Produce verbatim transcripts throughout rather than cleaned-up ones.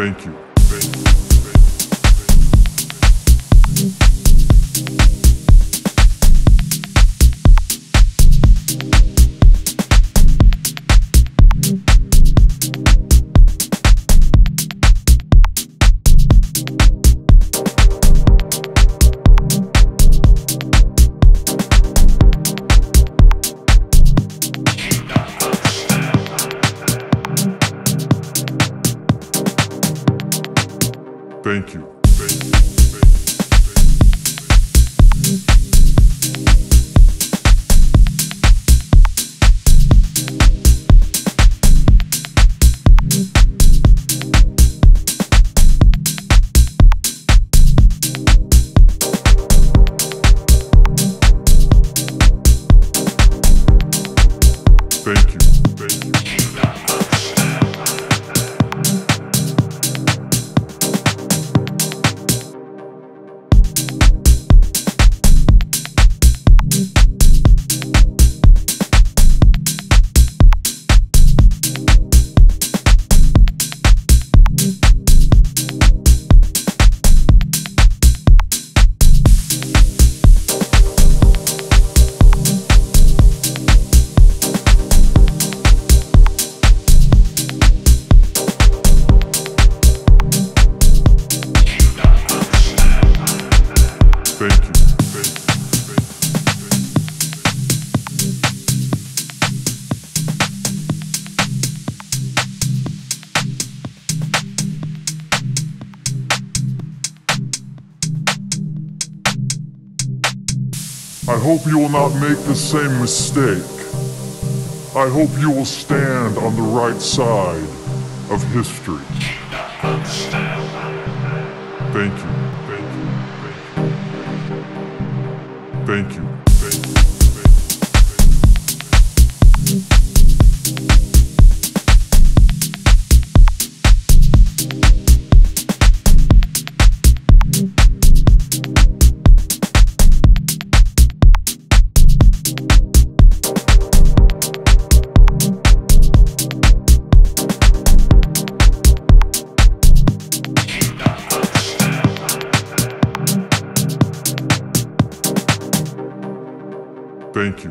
Thank you. Thank you. Thank you. I hope you will not make the same mistake. I hope you will stand on the right side of history. Thank you. Thank you. Thank you. Thank you. Thank you. Thank you. Thank you.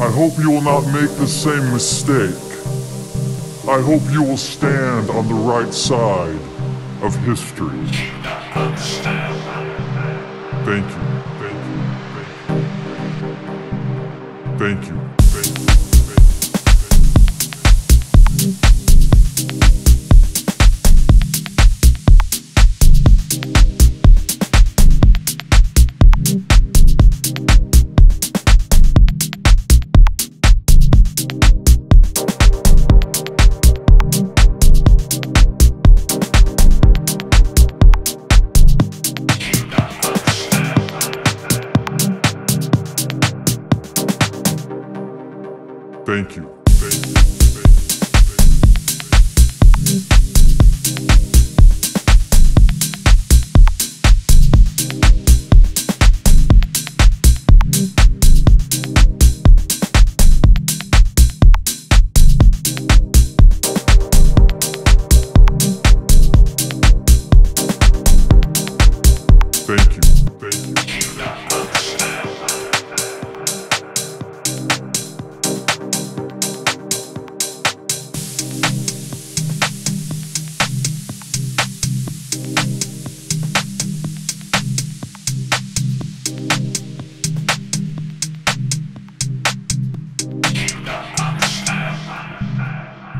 I hope you will not make the same mistake. I hope you will stand on the right side of history. Thank you. Thank you. Thank you. Thank you.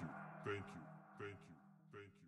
you. Thank you. Thank you.